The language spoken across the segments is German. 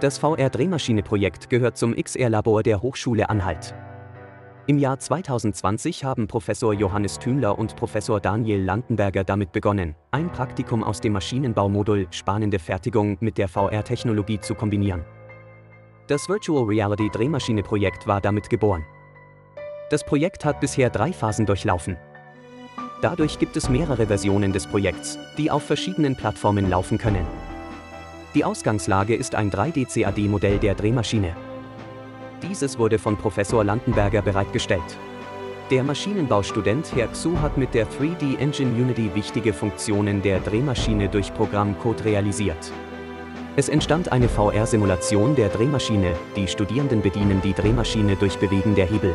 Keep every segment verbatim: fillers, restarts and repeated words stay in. Das V R-Drehmaschine-Projekt gehört zum X R-Labor der Hochschule Anhalt. Im Jahr zweitausendzwanzig haben Professor Johannes Thümler und Professor Daniel Landenberger damit begonnen, ein Praktikum aus dem Maschinenbaumodul Spannende Fertigung mit der V R-Technologie zu kombinieren. Das Virtual Reality Drehmaschine-Projekt war damit geboren. Das Projekt hat bisher drei Phasen durchlaufen. Dadurch gibt es mehrere Versionen des Projekts, die auf verschiedenen Plattformen laufen können. Die Ausgangslage ist ein drei D C A D-Modell der Drehmaschine. Dieses wurde von Professor Landenberger bereitgestellt. Der Maschinenbaustudent Herr Xu hat mit der drei D Engine Unity wichtige Funktionen der Drehmaschine durch Programmcode realisiert. Es entstand eine V R-Simulation der Drehmaschine, die Studierenden bedienen die Drehmaschine durch Bewegen der Hebel.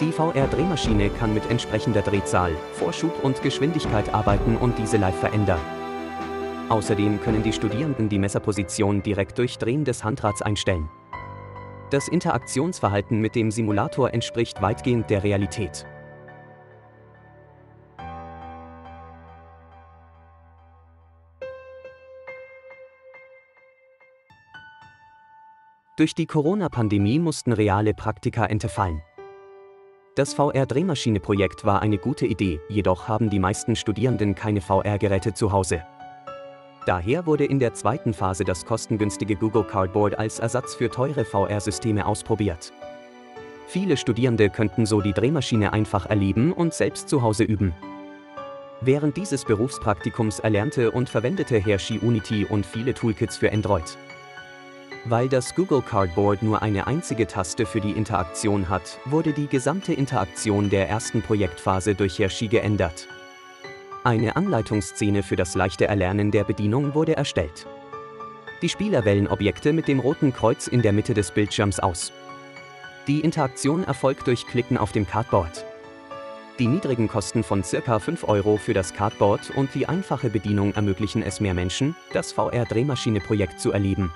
Die V R-Drehmaschine kann mit entsprechender Drehzahl, Vorschub und Geschwindigkeit arbeiten und diese live verändern. Außerdem können die Studierenden die Messerposition direkt durch Drehen des Handrads einstellen. Das Interaktionsverhalten mit dem Simulator entspricht weitgehend der Realität. Durch die Corona-Pandemie mussten reale Praktika entfallen. Das V R-Drehmaschine-Projekt war eine gute Idee, jedoch haben die meisten Studierenden keine V R-Geräte zu Hause. Daher wurde in der zweiten Phase das kostengünstige Google Cardboard als Ersatz für teure V R-Systeme ausprobiert. Viele Studierende könnten so die Drehmaschine einfach erleben und selbst zu Hause üben. Während dieses Berufspraktikums erlernte und verwendete Herr Shi Unity und viele Toolkits für Android. Weil das Google Cardboard nur eine einzige Taste für die Interaktion hat, wurde die gesamte Interaktion der ersten Projektphase durch Herr Shi geändert. Eine Anleitungsszene für das leichte Erlernen der Bedienung wurde erstellt. Die Spieler wählen Objekte mit dem roten Kreuz in der Mitte des Bildschirms aus. Die Interaktion erfolgt durch Klicken auf dem Cardboard. Die niedrigen Kosten von ca. fünf Euro für das Cardboard und die einfache Bedienung ermöglichen es mehr Menschen, das V R-Drehmaschine-Projekt zu erleben.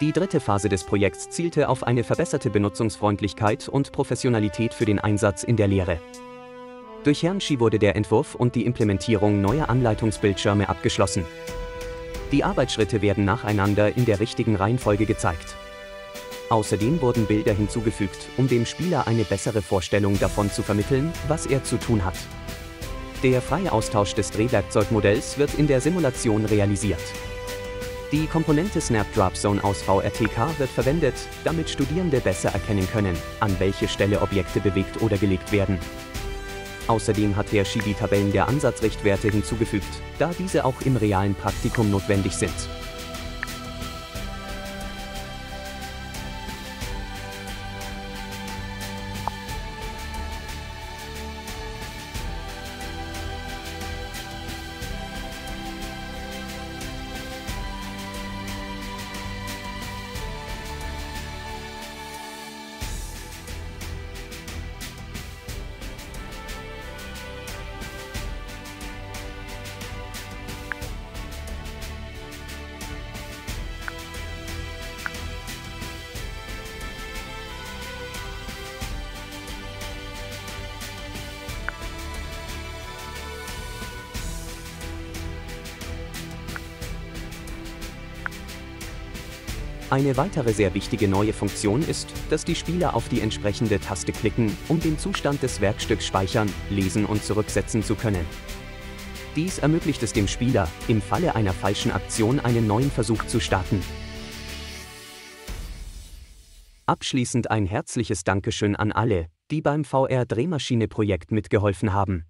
Die dritte Phase des Projekts zielte auf eine verbesserte Benutzungsfreundlichkeit und Professionalität für den Einsatz in der Lehre. Durch Herrn Shi wurde der Entwurf und die Implementierung neuer Anleitungsbildschirme abgeschlossen. Die Arbeitsschritte werden nacheinander in der richtigen Reihenfolge gezeigt. Außerdem wurden Bilder hinzugefügt, um dem Spieler eine bessere Vorstellung davon zu vermitteln, was er zu tun hat. Der freie Austausch des Drehwerkzeugmodells wird in der Simulation realisiert. Die Komponente Snapdrop Zone aus V R T K wird verwendet, damit Studierende besser erkennen können, an welche Stelle Objekte bewegt oder gelegt werden. Außerdem hat Herr Shi die Tabellen der Ansatzrichtwerte hinzugefügt, da diese auch im realen Praktikum notwendig sind. Eine weitere sehr wichtige neue Funktion ist, dass die Spieler auf die entsprechende Taste klicken, um den Zustand des Werkstücks speichern, lesen und zurücksetzen zu können. Dies ermöglicht es dem Spieler, im Falle einer falschen Aktion einen neuen Versuch zu starten. Abschließend ein herzliches Dankeschön an alle, die beim V R-Drehmaschine-Projekt mitgeholfen haben.